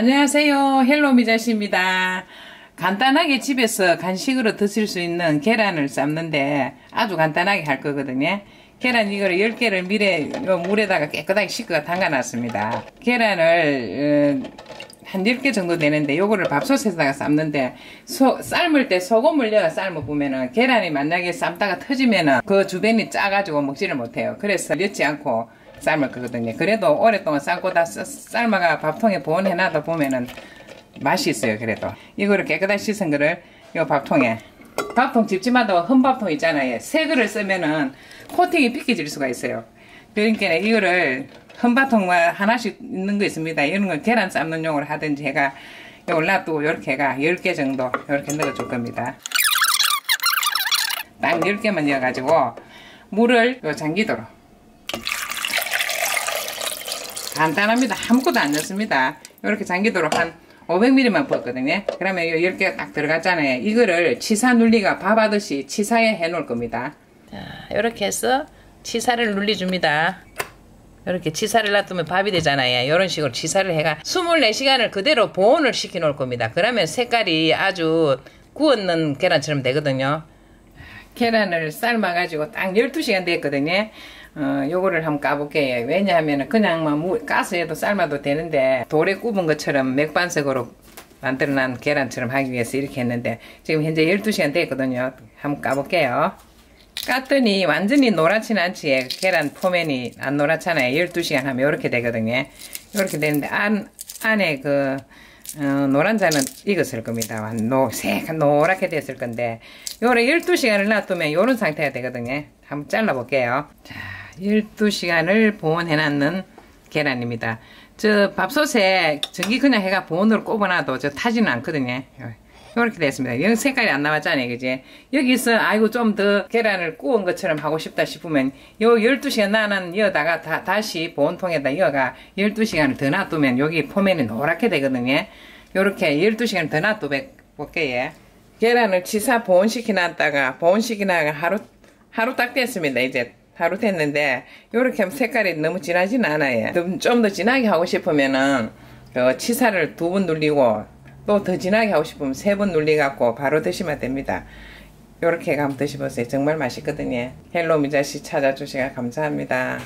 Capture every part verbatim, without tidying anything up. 안녕하세요, 헬로우미자씨입니다. 간단하게 집에서 간식으로 드실 수 있는 계란을 삶는데 아주 간단하게 할 거거든요. 계란 이거를 열 개를 미리 물에다가 깨끗하게 씻고 담가 놨습니다. 계란을 한 열 개 정도 되는데 요거를 밥솥에다가 삶는데 소, 삶을 때 소금을 넣어 삶아 보면은 계란이 만약에 삶다가 터지면은 그 주변이 짜가지고 먹지를 못해요. 그래서 넣지 않고 삶을 거거든요. 그래도 오랫동안 삶고 다 삶아가 밥통에 보온해 놔다 보면은 맛이 있어요. 그래도 이거를 깨끗하게 씻은 거를 요 밥통에, 밥통 집집마다 헌밥통 있잖아요. 새 거를 쓰면은 코팅이 삐끼질 수가 있어요. 그러니까 이거를 헌밥통만 하나씩 있는 거 있습니다. 이런 건 계란 삶는 용으로 하든지 해가 요걸 놔두고 요렇게가 열 개 정도 요렇게 넣어 줄 겁니다. 딱 열 개만 넣어 가지고 물을 요 잠기도록. 간단합니다. 아무것도 안 넣습니다. 이렇게 잠기도록 한 오백 밀리리터만 부었거든요. 그러면 이 열 개가 딱 들어갔잖아요. 이거를 치사 눌리가 밥 하듯이 치사에 해 놓을 겁니다. 자, 이렇게 해서 치사를 눌리 줍니다. 이렇게 치사를 놔두면 밥이 되잖아요. 이런 식으로 치사를 해가 이십사 시간을 그대로 보온을 시켜 놓을 겁니다. 그러면 색깔이 아주 구웠는 계란처럼 되거든요. 계란을 삶아 가지고 딱 열두 시간 됐거든요. 어, 요거를 한번 까볼게요. 왜냐하면 그냥만 무, 가스에도 삶아도 되는데 돌에 굽은 것처럼 맥반석으로 만들어난 계란처럼 하기 위해서 이렇게 했는데 지금 현재 열두 시간 됐거든요. 한번 까볼게요. 깠더니 완전히 노랗진 않지, 계란 표면이 안 노랗잖아요. 열두 시간 하면 이렇게 되거든요. 이렇게 되는데 안, 안에 그 어, 노란자는 익었을 겁니다. 노, 새간 노랗게 됐을 건데 요래 열두 시간을 놔두면 요런 상태가 되거든요. 한번 잘라볼게요. 자, 열두 시간을 보온해놨는 계란입니다. 저 밥솥에 전기 그냥 해가 보온으로 꼽아놔도 저 타지는 않거든요. 요렇게 됐습니다. 여기 색깔이 안 나왔잖아요, 그지? 여기서 아이고 좀 더 계란을 구운 것처럼 하고 싶다 싶으면 요 열두 시간 나는 이어다가 다, 다시 보온통에다 이어가 열두 시간을 더 놔두면 여기 표면이 노랗게 되거든요. 요렇게 열두 시간을 더 놔둬볼게요. 계란을 치사 보온시키놨다가 보온시키나가 하루 하루 딱 됐습니다. 이제 하루 됐는데 요렇게 하면 색깔이 너무 진하진 않아요. 좀 더 진하게 하고 싶으면은 그 치사를 두 번 눌리고 또 더 진하게 하고 싶으면 세 번 눌리갖고 바로 드시면 됩니다. 요렇게 한번 드셔보세요. 정말 맛있거든요. 헬로우미자씨 찾아주셔서 감사합니다.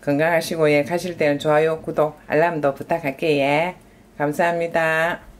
건강하시고, 예, 가실 때는 좋아요, 구독, 알람도 부탁할게요. 감사합니다.